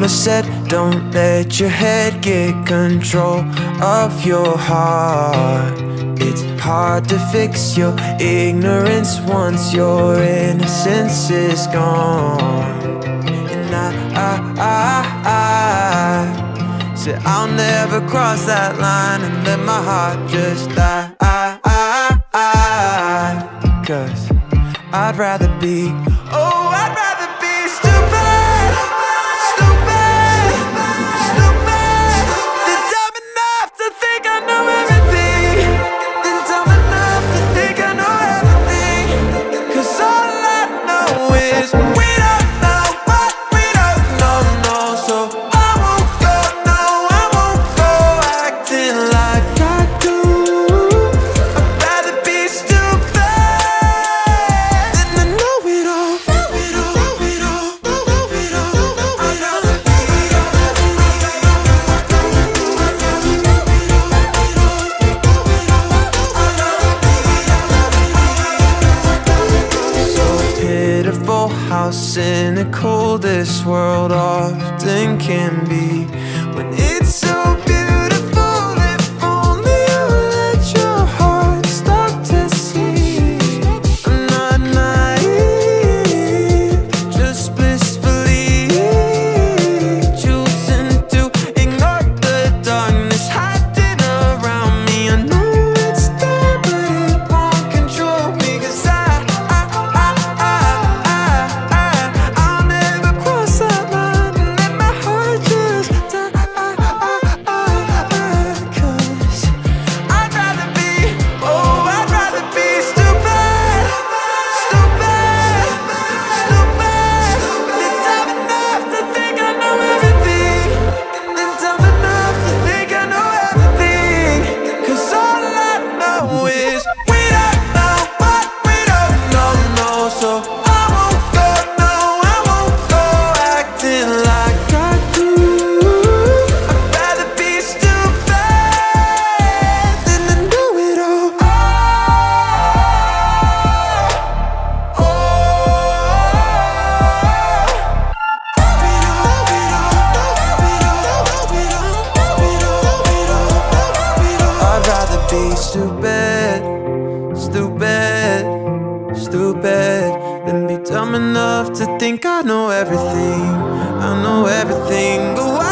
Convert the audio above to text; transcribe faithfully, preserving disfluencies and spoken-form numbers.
Mama said, don't let your head get control of your heart. It's hard to fix your ignorance once your innocence is gone. And I, I, I, I said I'll never cross that line and let my heart just die. I, I, I, cause I'd rather be, oh, I'd rather how cynical this world often can be, when it's so beautiful. If only you let your heart stop to see. I'm not naive, just blissfully choosing to ignore the darkness hiding around me. I know it's there, but it won't control me. Cause I, I, I, I stupid, stupid, stupid, than be dumb enough to think I know everything. I know everything, but why?